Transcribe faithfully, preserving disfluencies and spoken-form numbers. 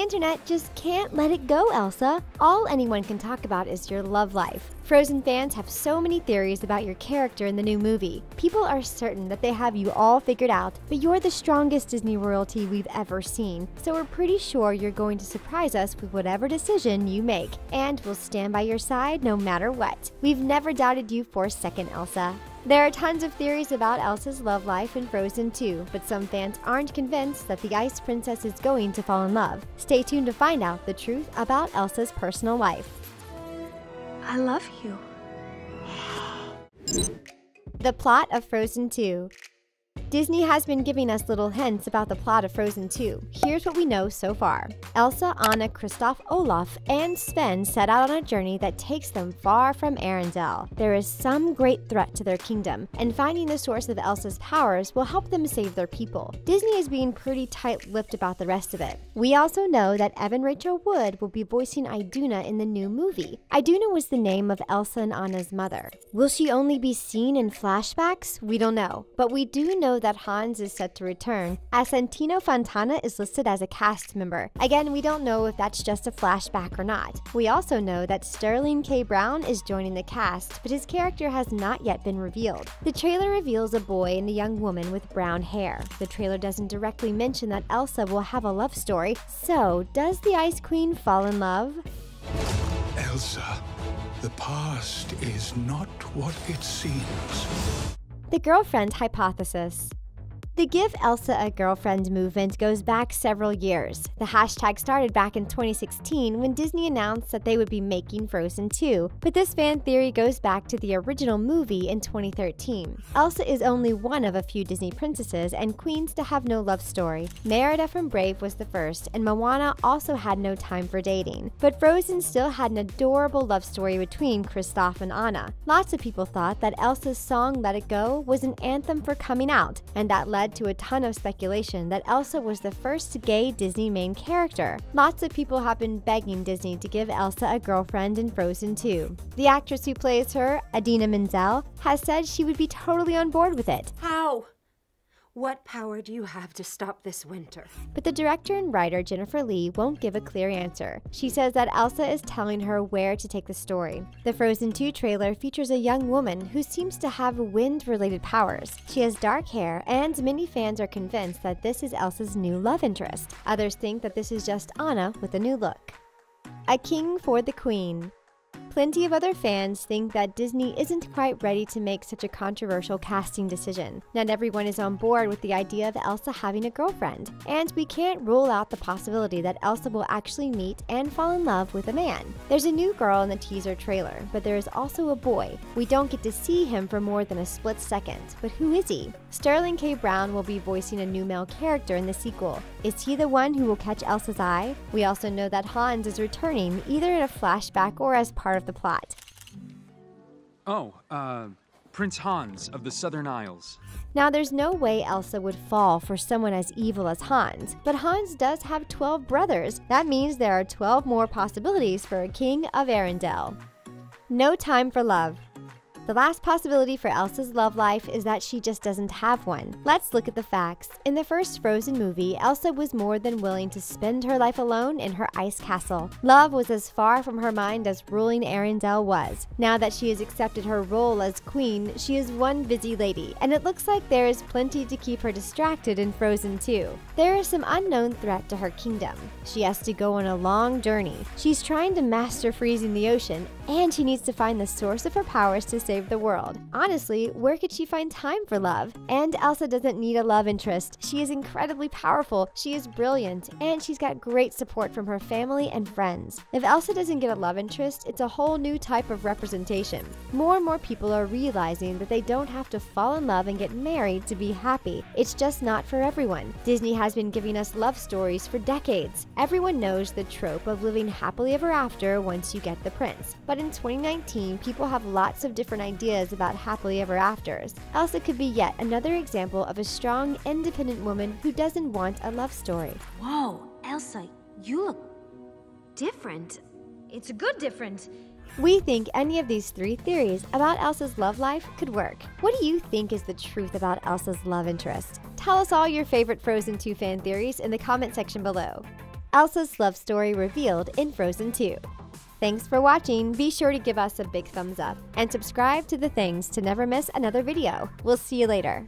The internet just can't let it go, Elsa. All anyone can talk about is your love life. Frozen fans have so many theories about your character in the new movie. People are certain that they have you all figured out, but you're the strongest Disney royalty we've ever seen, so we're pretty sure you're going to surprise us with whatever decision you make, and we'll stand by your side no matter what. We've never doubted you for a second, Elsa. There are tons of theories about Elsa's love life in Frozen two, but some fans aren't convinced that the Ice Princess is going to fall in love. Stay tuned to find out the truth about Elsa's personal life. I love you. The plot of Frozen two. Disney has been giving us little hints about the plot of Frozen two. Here's what we know so far. Elsa, Anna, Kristoff, Olaf, and Sven set out on a journey that takes them far from Arendelle. There is some great threat to their kingdom, and finding the source of Elsa's powers will help them save their people. Disney is being pretty tight-lipped about the rest of it. We also know that Evan Rachel Wood will be voicing Iduna in the new movie. Iduna was the name of Elsa and Anna's mother. Will she only be seen in flashbacks? We don't know, but we do know that Hans is set to return, as Santino Fontana is listed as a cast member. Again, we don't know if that's just a flashback or not. We also know that Sterling K. Brown is joining the cast, but his character has not yet been revealed. The trailer reveals a boy and a young woman with brown hair. The trailer doesn't directly mention that Elsa will have a love story, so does the Ice Queen fall in love? Elsa, the past is not what it seems. The girlfriend hypothesis. The Give Elsa a Girlfriend movement goes back several years. The hashtag started back in twenty sixteen when Disney announced that they would be making Frozen two, but this fan theory goes back to the original movie in twenty thirteen. Elsa is only one of a few Disney princesses and queens to have no love story. Merida from Brave was the first, and Moana also had no time for dating. But Frozen still had an adorable love story between Kristoff and Anna. Lots of people thought that Elsa's song Let It Go was an anthem for coming out, and that led to a ton of speculation that Elsa was the first gay Disney main character. Lots of people have been begging Disney to give Elsa a girlfriend in Frozen two. The actress who plays her, Idina Menzel, has said she would be totally on board with it. How? What power do you have to stop this winter? But the director and writer Jennifer Lee won't give a clear answer. She says that Elsa is telling her where to take the story. The Frozen two trailer features a young woman who seems to have wind-related powers. She has dark hair, and many fans are convinced that this is Elsa's new love interest. Others think that this is just Anna with a new look. A king for the queen. Plenty of other fans think that Disney isn't quite ready to make such a controversial casting decision. Not everyone is on board with the idea of Elsa having a girlfriend, and we can't rule out the possibility that Elsa will actually meet and fall in love with a man. There's a new girl in the teaser trailer, but there is also a boy. We don't get to see him for more than a split second, but who is he? Sterling K. Brown will be voicing a new male character in the sequel. Is he the one who will catch Elsa's eye? We also know that Hans is returning, either in a flashback or as part of the plot. Oh, uh, Prince Hans of the Southern Isles. Now, there's no way Elsa would fall for someone as evil as Hans, but Hans does have twelve brothers. That means there are twelve more possibilities for a king of Arendelle. No time for love. The last possibility for Elsa's love life is that she just doesn't have one. Let's look at the facts. In the first Frozen movie, Elsa was more than willing to spend her life alone in her ice castle. Love was as far from her mind as ruling Arendelle was. Now that she has accepted her role as queen, she is one busy lady, and it looks like there is plenty to keep her distracted in Frozen two. There is some unknown threat to her kingdom. She has to go on a long journey. She's trying to master freezing the ocean, and she needs to find the source of her powers to save the world. Honestly, where could she find time for love? And Elsa doesn't need a love interest. She is incredibly powerful, she is brilliant, and she's got great support from her family and friends. If Elsa doesn't get a love interest, it's a whole new type of representation. More and more people are realizing that they don't have to fall in love and get married to be happy. It's just not for everyone. Disney has been giving us love stories for decades. Everyone knows the trope of living happily ever after once you get the prince. But in twenty nineteen, people have lots of different ideas about happily ever afters. Elsa could be yet another example of a strong, independent woman who doesn't want a love story. Whoa, Elsa, you look different. It's a good difference. We think any of these three theories about Elsa's love life could work. What do you think is the truth about Elsa's love interest? Tell us all your favorite Frozen two fan theories in the comment section below. Elsa's love story revealed in Frozen two. Thanks for watching. Be sure to give us a big thumbs up and subscribe to The Things to never miss another video. We'll see you later.